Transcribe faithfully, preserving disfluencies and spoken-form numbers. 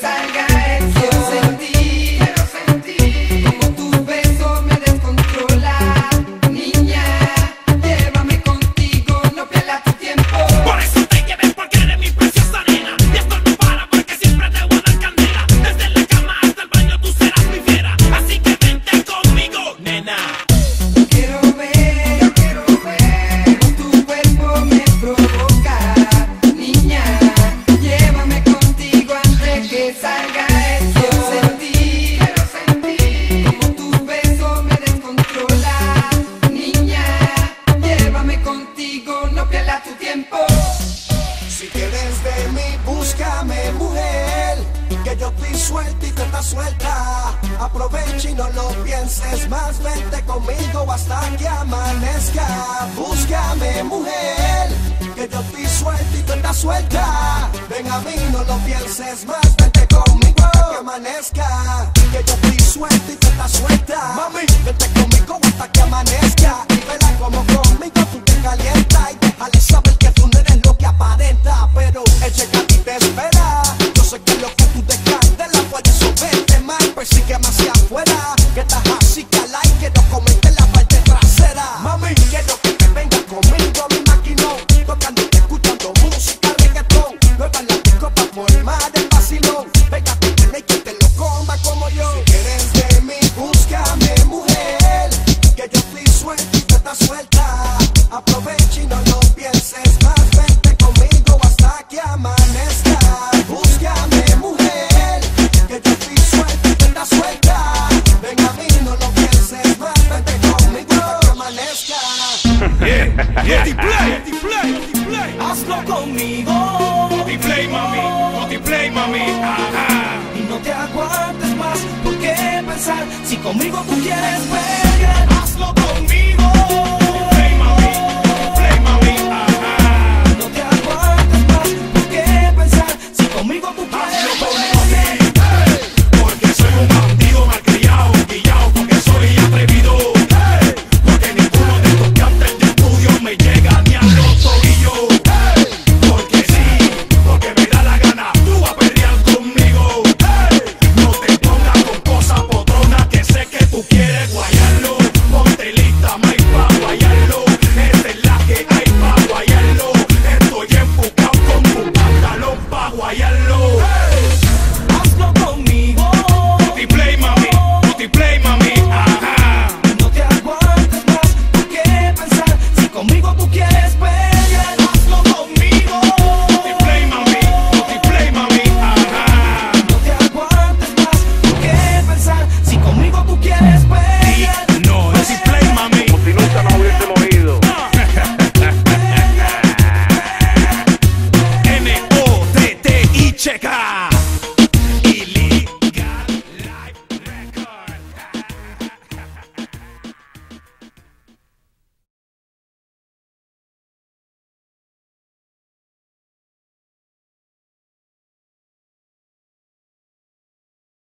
Suelta y te está suelta, aprovecha y no lo pienses más, vente conmigo hasta que amanezca. Búscame mujer, que yo estoy suelta y te está suelta, ven a mí, no lo pienses más, vente conmigo hasta que amanezca. Que yo estoy suelta y te está suelta, mami, vente conmigo hasta que amanezca. Y verás como conmigo tú te calientas y déjale saber que tú no eres lo que aparenta, pero el llegar a ti te espera. Yo sé que lo que tú te persígueme hacia afuera, que estás así que al aire, que no comete la parte trasera. Mami, quiero que te vengas conmigo a mi maquinón, tocando y escuchando música, reggaetón. Nueva la disco pa' formar el vacilón, venga, te tenés que te lo coma como yo. Si quieres de mí, búscame mujer, que yo estoy suelta y tú estás suelta, aprovecha y no lo pienses más, vente conmigo hasta que amanezca. Búscame mujer, que yo estoy suelta, suelta, ven a mí, no lo pienses más, vente conmigo hasta que amanezca. Yeah, yeah. NottyPlay, NottyPlay, NottyPlay, hazlo conmigo. NottyPlay, mami, NottyPlay, mami, ajá. Y no te aguantes más, ¿por qué pensar? Si conmigo tú quieres ver, hazlo conmigo. NottyPlay, mami, NottyPlay, mami, ajá. Y no te aguantes más, ¿por qué pensar? Si conmigo tú quieres ver. Si conmigo tú quieres, pues no, NottyPlay, mami. Como si nunca nos hubiésemos ido.